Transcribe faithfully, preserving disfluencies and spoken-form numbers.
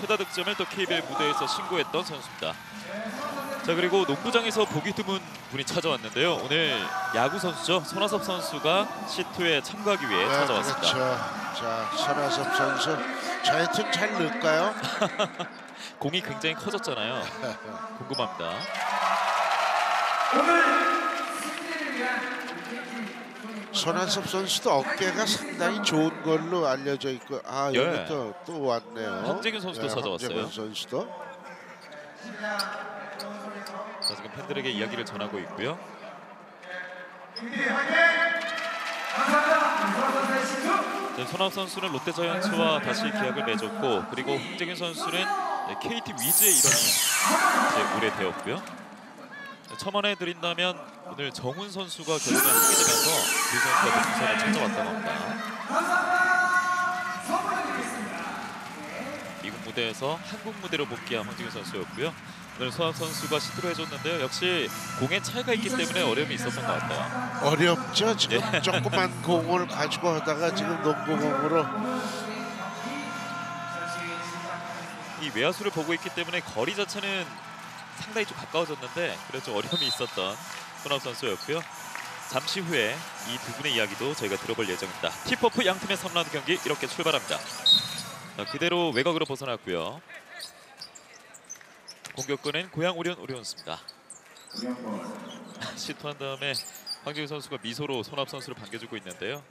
최다 득점을 또 케이비엘 무대에서 신고했던 선수입니다. 자, 그리고 농구장에서 보기 드문 분이 찾아왔는데요. 오늘 야구 선수죠. 손아섭 선수가 시트에 참가하기 위해 네, 찾아왔습니다. 그렇죠. 자, 손아섭 선수 저희 팀 잘 넣을까요? 공이 굉장히 커졌잖아요. 궁금합니다. 손아섭 선수도 어깨가 상당히 좋은 걸로 알려져 있고, 아, 예. 여기 또, 또 왔네요. 황재균 선수도 네, 찾아왔어요. 황재균 선수도. 자, 지금 팬들에게 이야기를 전하고 있고요. 네, 손아섭 선수는 롯데자이언츠와 다시 계약을 맺었고, 그리고 황재균 선수는 케이티 위즈의 일원이 오래되었고요. 첨언해 드린다면 오늘 정훈 선수가 결정을 하게 되면서 두 선수가 부산에 찾아왔다고 합니다. 미국 무대에서 한국 무대로 복귀한 황재균 선수였고요. 오늘 손아섭 선수가 시도를 해줬는데요. 역시 공의 차이가 있기 때문에 어려움이 있었던 것 같아요. 어렵죠. 지금 네. 조그만 공을 가지고 하다가 지금 농구공으로. 이 외야수를 보고 있기 때문에 거리 자체는 상당히 좀 가까워졌는데 그래도 좀 어려움이 있었던 손아섭 선수였고요. 잠시 후에 이 두 분의 이야기도 저희가 들어볼 예정입니다. 티퍼프 양팀의 삼 라운드 경기 이렇게 출발합니다. 자, 그대로 외곽으로 벗어났고요. 공격권은 고양 오리온 오리온스입니다. 시도한 다음에 황재균 선수가 미소로 손아섭 선수를 반겨주고 있는데요.